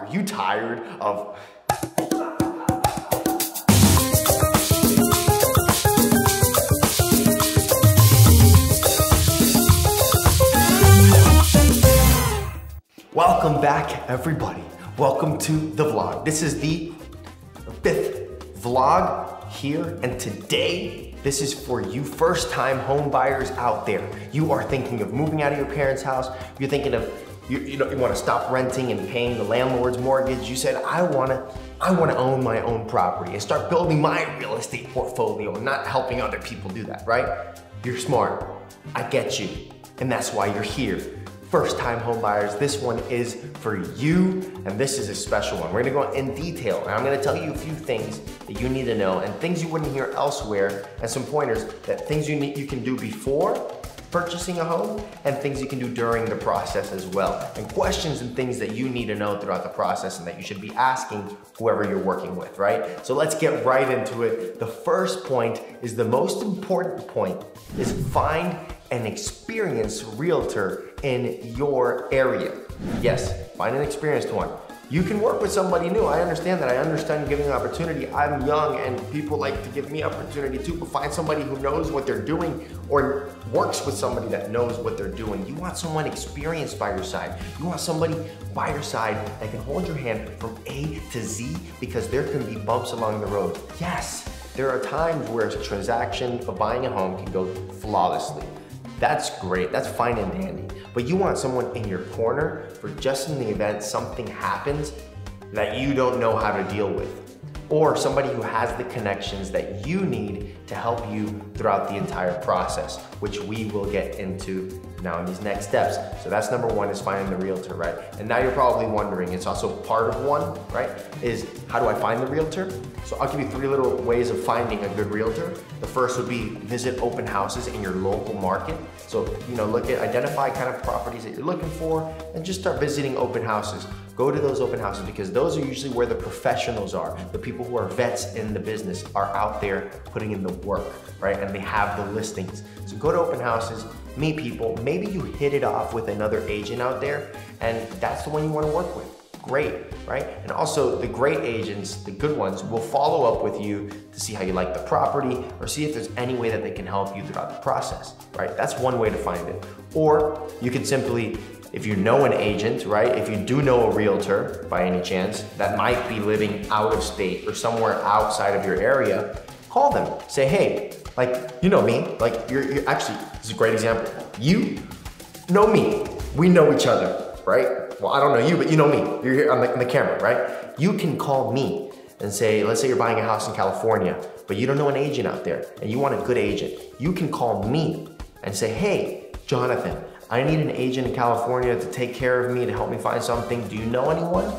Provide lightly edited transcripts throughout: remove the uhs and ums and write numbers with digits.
Are you tired of... Welcome back, everybody. Welcome to the vlog. This is the 5th vlog here, and today this is for you first-time home buyers out there. You are thinking of moving out of your parents' house. You're thinking of, you want to stop renting and paying the landlord's mortgage. You said, I want to own my own property and start building my real estate portfolio and not helping other people do that, right? You're smart. I get you. And that's why you're here. First-time home buyers, this one is for you, and this is a special one. We're gonna go in detail, and I'm gonna tell you a few things that you need to know and things you wouldn't hear elsewhere, and some pointers that things you can do before purchasing a home and things you can do during the process as well, and questions and things that you need to know throughout the process and that you should be asking whoever you're working with, right? So let's get right into it. The first point is the most important point, is find an experienced realtor in your area. Yes, find an experienced one. You can work with somebody new. I understand that. I understand giving an opportunity. I'm young and people like to give me opportunity too, but find somebody who knows what they're doing or works with somebody that knows what they're doing. You want someone experienced by your side. You want somebody by your side that can hold your hand from A to Z, because there can be bumps along the road. Yes, there are times where a transaction of buying a home can go flawlessly. That's great, that's fine and dandy. But you want someone in your corner for just in the event something happens that you don't know how to deal with, or somebody who has the connections that you need to help you throughout the entire process, which we will get into now in these next steps. So that's number one, is finding the realtor, right? And now you're probably wondering, it's also part of one, right? Is how do I find the realtor? So I'll give you three little ways of finding a good realtor. The first would be visit open houses in your local market. So, look at, identify kind of properties that you're looking for and just start visiting open houses. Go to those open houses, because those are usually where the professionals are. The people who are vets in the business are out there putting in the work, right? And they have the listings. So go to open houses, meet people. Maybe you hit it off with another agent out there and that's the one you want to work with. Great, right? And also the great agents, the good ones, will follow up with you to see how you like the property or see if there's any way that they can help you throughout the process, right? That's one way to find it. Or you can simply, if you know an agent, right? If you do know a realtor by any chance that might be living out of state or somewhere outside of your area, call them, say, hey, you know me, you're actually, this is a great example. You know me, we know each other, right? Well, I don't know you, but you know me, you're here on the camera, right? You can call me and say, let's say you're buying a house in California, but you don't know an agent out there and you want a good agent. You can call me and say, hey, Jonathan, I need an agent in California to take care of me, to help me find something. Do you know anyone?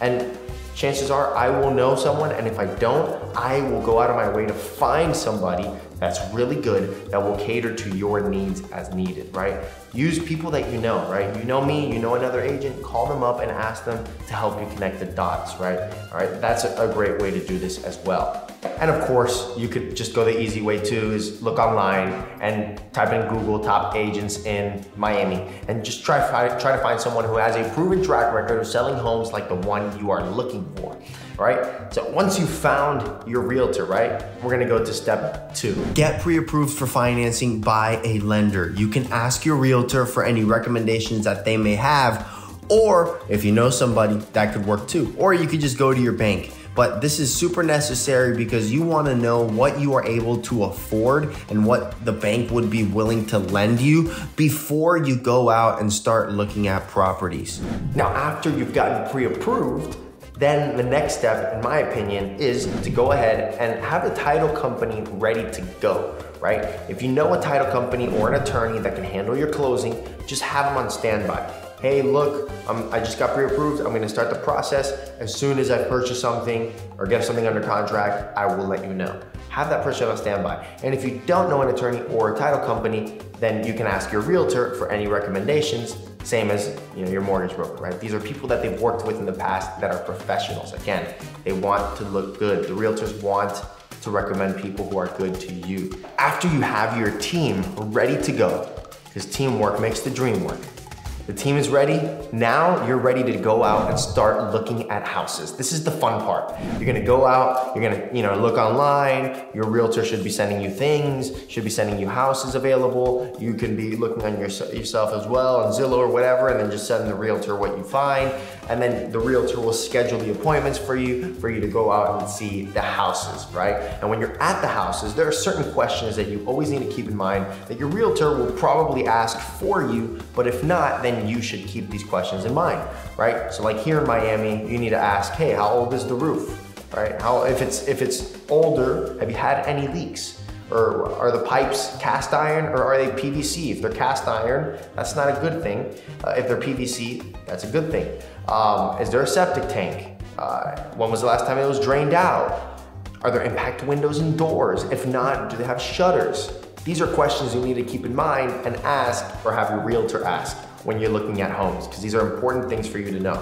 And chances are I will know someone, and if I don't, I will go out of my way to find somebody that's really good, that will cater to your needs as needed, right? Use people that you know, right? You know me, you know another agent, call them up and ask them to help you connect the dots, right? All right, that's a great way to do this as well. And of course, you could just go the easy way too, is look online and type in Google top agents in Miami and just try to find someone who has a proven track record of selling homes like the one you are looking for, right? So once you've found your realtor, right, we're gonna go to step two. Get pre-approved for financing by a lender. You can ask your realtor for any recommendations that they may have, or if you know somebody, that could work too. Or you could just go to your bank. But this is super necessary because you want to know what you are able to afford and what the bank would be willing to lend you before you go out and start looking at properties. Now, after you've gotten pre-approved, then the next step, in my opinion, is to go ahead and have a title company ready to go, right? If you know a title company or an attorney that can handle your closing, just have them on standby. Hey, look, I just got pre-approved. I'm gonna start the process. As soon as I purchase something or get something under contract, I will let you know. Have that person on standby. And if you don't know an attorney or a title company, then you can ask your realtor for any recommendations, same as your mortgage broker, right? These are people that they've worked with in the past that are professionals. Again, they want to look good. The realtors want to recommend people who are good to you. After you have your team ready to go, because teamwork makes the dream work, The team is ready. Now you're ready to go out and start looking at houses. This is the fun part. You're gonna go out, you're gonna look online, your realtor should be sending you things, should be sending you houses available. You can be looking on yourself as well on Zillow or whatever, and then just send the realtor what you find. And then the realtor will schedule the appointments for you to go out and see the houses, right? And when you're at the houses, there are certain questions that you always need to keep in mind that your realtor will probably ask for you, but if not, then you should keep these questions in mind, right? So like here in Miami, you need to ask, hey, how old is the roof, right? How, if it's older, have you had any leaks? Or are the pipes cast iron or are they PVC? If they're cast iron, that's not a good thing. If they're PVC, that's a good thing. Is there a septic tank? When was the last time it was drained out? Are there impact windows and doors? If not, do they have shutters? These are questions you need to keep in mind and ask or have your realtor ask when you're looking at homes, because these are important things for you to know.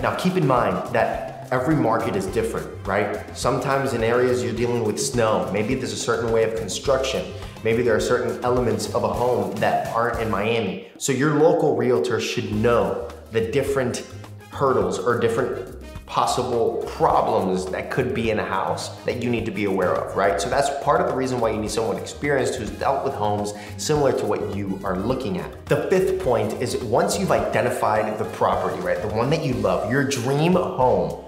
Now keep in mind that every market is different, right? Sometimes in areas you're dealing with snow, maybe there's a certain way of construction, maybe there are certain elements of a home that aren't in Miami. So your local realtor should know the different hurdles or different possible problems that could be in a house that you need to be aware of, right? So that's part of the reason why you need someone experienced who's dealt with homes similar to what you are looking at. The fifth point is once you've identified the property, right? The one that you love, your dream home,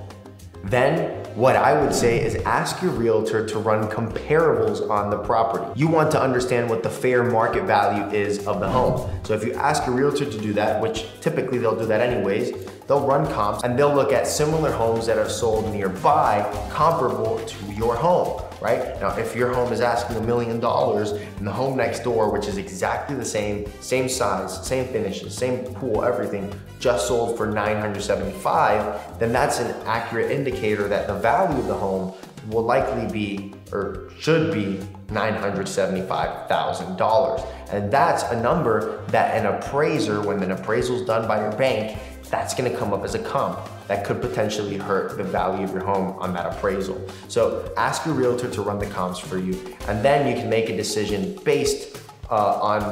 then what I would say is ask your realtor to run comparables on the property. You want to understand what the fair market value is of the home. So if you ask a realtor to do that, which typically they'll do that anyways, they'll run comps and they'll look at similar homes that are sold nearby comparable to your home, right? Now, if your home is asking $1 million and the home next door, which is exactly the same size, same finishes, same pool, everything, just sold for $975, then that's an accurate indicator that the value of the home will likely be, or should be, $975,000. And that's a number that an appraiser, when an appraisal's done by your bank, that's gonna come up as a comp that could potentially hurt the value of your home on that appraisal. So ask your realtor to run the comps for you, and then you can make a decision based on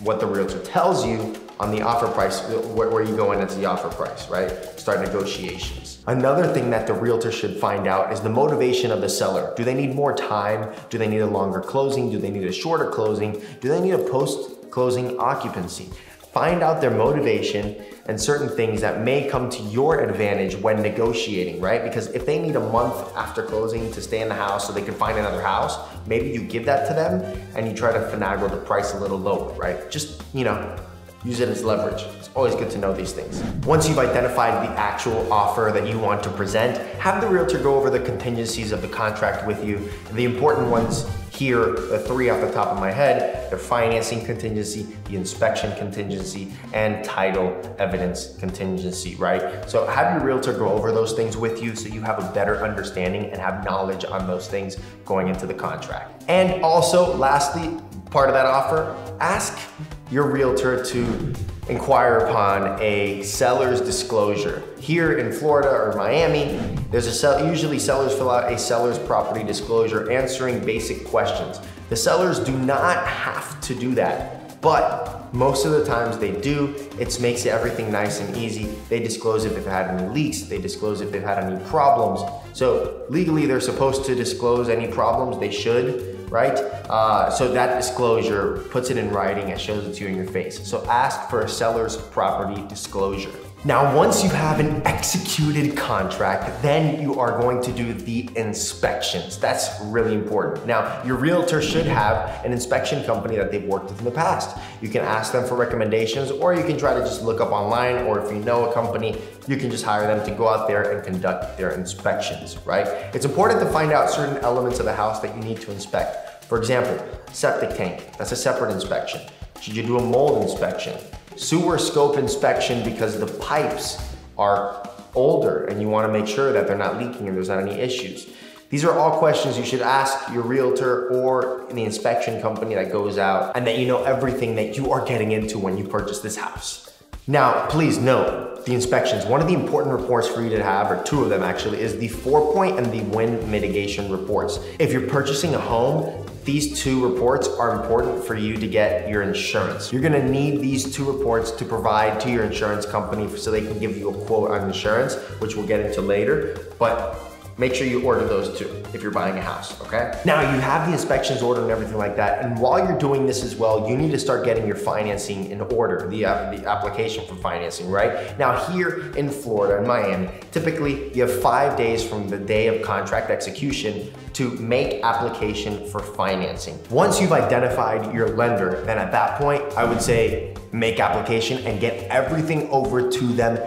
what the realtor tells you on the offer price, where you go in as the offer price, right? Start negotiations. Another thing that the realtor should find out is the motivation of the seller. Do they need more time? Do they need a longer closing? Do they need a shorter closing? Do they need a post-closing occupancy? Find out their motivation and certain things that may come to your advantage when negotiating, right? Because if they need a month after closing to stay in the house so they can find another house, maybe you give that to them and you try to finagle the price a little lower, right? Just, use it as leverage. It's always good to know these things. Once you've identified the actual offer that you want to present, have the realtor go over the contingencies of the contract with you. The important ones here, the three off the top of my head, the financing contingency, the inspection contingency, and title evidence contingency, right? So have your realtor go over those things with you so you have a better understanding and have knowledge on those things going into the contract. And also, lastly, part of that offer, ask your realtor to inquire upon a seller's disclosure. Here in Florida or Miami, there's usually sellers fill out a seller's property disclosure answering basic questions. The sellers do not have to do that, but most of the times they do. It makes everything nice and easy. They disclose if they've had any leaks, they disclose if they've had any problems. So legally they're supposed to disclose any problems, they should, right? So that disclosure puts it in writing and shows it to you in your face. So ask for a seller's property disclosure. Now, once you have an executed contract, then you are going to do the inspections. That's really important. Now, your realtor should have an inspection company that they've worked with in the past. You can ask them for recommendations, or you can try to just look up online, or if you know a company, you can just hire them to go out there and conduct their inspections, right? It's important to find out certain elements of the house that you need to inspect. For example, septic tank, that's a separate inspection. Should you do a mold inspection? Sewer scope inspection, because the pipes are older and you want to make sure that they're not leaking and there's not any issues. These are all questions you should ask your realtor or the inspection company that goes out, and that you know everything that you are getting into when you purchase this house. Now, please note the inspections. One of the important reports for you to have, or two of them actually, is the 4-point and the wind mitigation reports. If you're purchasing a home, These two reports are important for you to get your insurance. You're gonna need these two reports to provide to your insurance company so they can give you a quote on insurance, which we'll get into later, but make sure you order those too if you're buying a house, okay? Now you have the inspections order and everything like that, and while you're doing this as well, you need to start getting your financing in order, the application for financing, right? Now here in Florida, in Miami, typically you have 5 days from the day of contract execution to make application for financing. Once you've identified your lender, then at that point, I would say make application and get everything over to them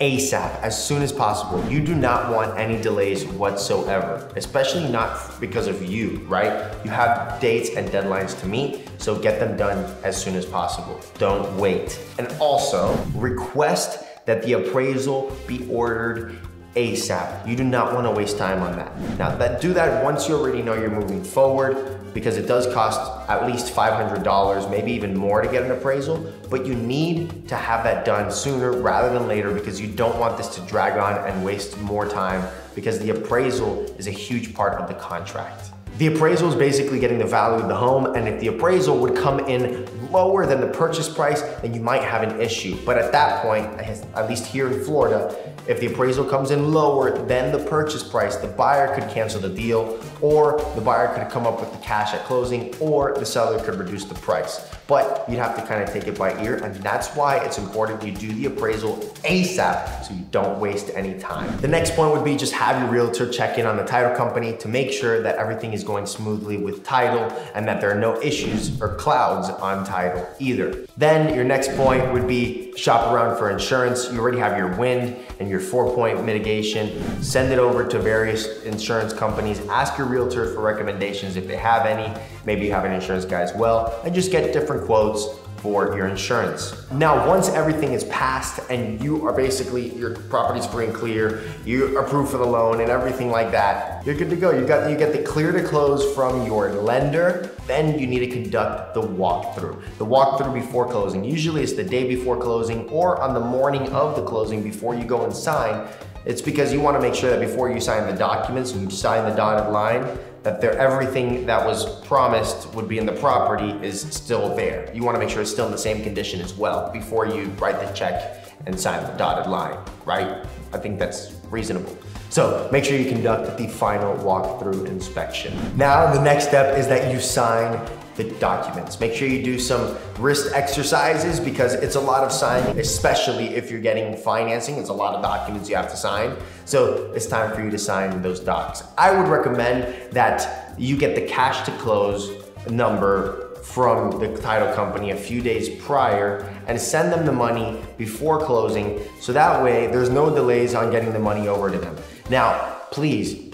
ASAP, as soon as possible. You do not want any delays whatsoever, especially not because of you, right? You have dates and deadlines to meet, so get them done as soon as possible. Don't wait. And also, request that the appraisal be ordered ASAP. You do not want to waste time on that. Now, do that once you already know you're moving forward, because it does cost at least $500, maybe even more to get an appraisal, but you need to have that done sooner rather than later because you don't want this to drag on and waste more time, because the appraisal is a huge part of the contract. The appraisal is basically getting the value of the home, and if the appraisal would come in lower than the purchase price, then you might have an issue. But at that point, at least here in Florida, if the appraisal comes in lower than the purchase price, the buyer could cancel the deal, or the buyer could come up with the cash at closing, or the seller could reduce the price. But you'd have to kind of take it by ear, and that's why it's important you do the appraisal ASAP so you don't waste any time. The next point would be just have your realtor check in on the title company to make sure that everything is going smoothly with title and that there are no issues or clouds on title either. Then your next point would be shop around for insurance. You already have your wind and your 4-point mitigation. Send it over to various insurance companies. Ask your realtor for recommendations if they have any. Maybe you have an insurance guy as well, and just get different quotes for your insurance. Now, once everything is passed and you are basically, your property's free and clear, you approve for the loan and everything like that, you're good to go. You get the clear to close from your lender, then you need to conduct the walkthrough. The walkthrough before closing, usually it's the day before closing or on the morning of the closing before you go and sign. It's because you wanna make sure that before you sign the documents, you sign the dotted line, that everything that was promised would be in the property is still there. You wanna make sure it's still in the same condition as well before you write the check and sign the dotted line, right? I think that's reasonable. So make sure you conduct the final walkthrough inspection. Now, the next step is that you sign the documents. Make sure you do some wrist exercises because it's a lot of signing, especially if you're getting financing. It's a lot of documents you have to sign. So it's time for you to sign those docs. I would recommend that you get the cash to close number from the title company a few days prior and send them the money before closing, so that way there's no delays on getting the money over to them. Now, please,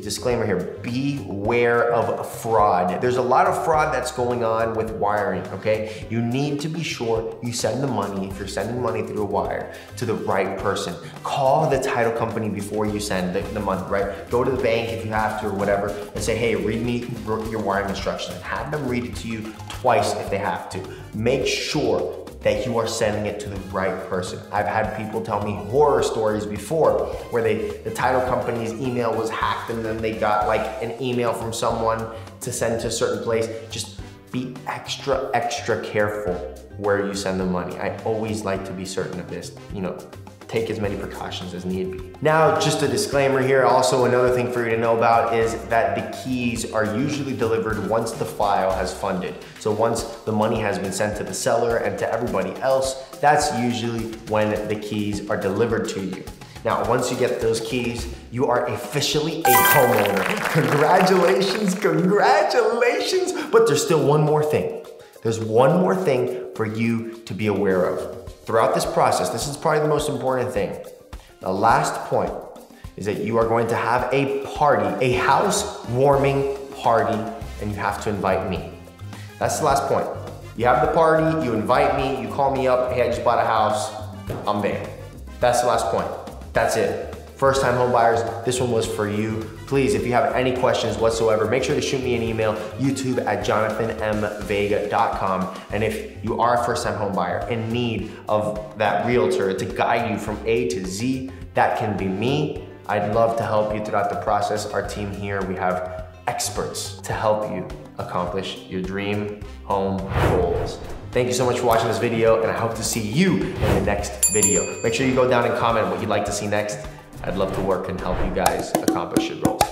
disclaimer here, beware of fraud. There's a lot of fraud that's going on with wiring, okay? You need to be sure you send the money, if you're sending money through a wire, to the right person. Call the title company before you send the money, right? Go to the bank if you have to or whatever and say, hey, read me your wiring instructions. And have them read it to you twice if they have to. Make sure that you are sending it to the right person. I've had people tell me horror stories before where the title company's email was hacked and then they got like an email from someone to send to a certain place. Just be extra careful where you send the money. I always like to be certain of this, you know, take as many precautions as need be. Now, just a disclaimer here, also another thing for you to know about is that the keys are usually delivered once the file has funded. So once the money has been sent to the seller and to everybody else, that's usually when the keys are delivered to you. Now, once you get those keys, you are officially a homeowner. Congratulations. But there's still one more thing. There's one more thing for you to be aware of. Throughout this process, this is probably the most important thing. The last point is that you are going to have a party, a housewarming party, and you have to invite me. That's the last point. You have the party, you invite me, you call me up, hey, I just bought a house, I'm there. That's the last point. That's it. First time home buyers, this one was for you. Please, if you have any questions whatsoever, make sure to shoot me an email, youtube@jonathanmvega.com. And if you are a first-time home buyer in need of that realtor to guide you from A to Z, that can be me. I'd love to help you throughout the process. Our team here, we have experts to help you accomplish your dream home goals. Thank you so much for watching this video, and I hope to see you in the next video. Make sure you go down and comment what you'd like to see next. I'd love to work and help you guys accomplish your goals.